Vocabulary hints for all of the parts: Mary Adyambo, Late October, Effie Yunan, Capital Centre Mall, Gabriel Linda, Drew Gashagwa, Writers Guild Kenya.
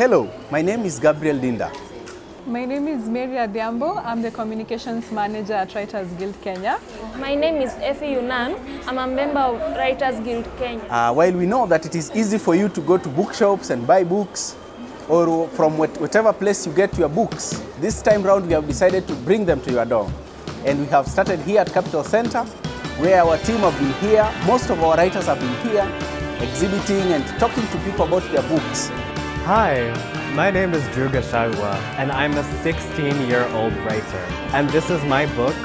Hello, my name is Gabriel Linda. My name is Mary Adyambo. I'm the Communications Manager at Writers Guild Kenya. My name is Effie Yunan. I'm a member of Writers Guild Kenya. While we know that it is easy for you to go to bookshops and buy books, or from whatever place you get your books, this time round we have decided to bring them to your door. And we have started here at Capital Center, where our team have been here, most of our writers have been here, exhibiting and talking to people about their books. Hi, my name is Drew Gashagwa, and I'm a 16-year-old writer. And this is my book,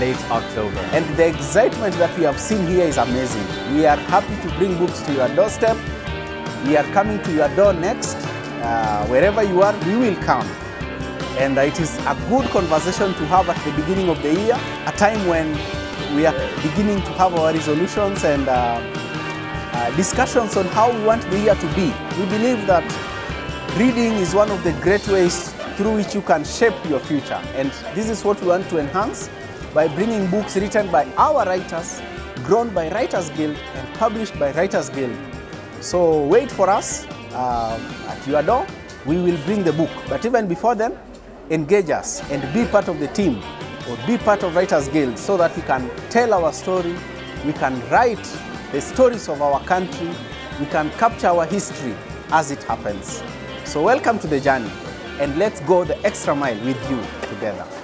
Late October. And the excitement that we have seen here is amazing. We are happy to bring books to your doorstep. We are coming to your door next. Wherever you are, we will come. And it is a good conversation to have at the beginning of the year, a time when we are beginning to have our resolutions and discussions on how we want the year to be. We believe that reading is one of the great ways through which you can shape your future, and this is what we want to enhance by bringing books written by our writers, grown by Writers Guild and published by Writers Guild. So wait for us at your door. We will bring the book, but even before then, engage us and be part of the team or be part of Writers Guild so that we can tell our story, we can write the stories of our country, we can capture our history as it happens. So welcome to the journey, and let's go the extra mile with you together.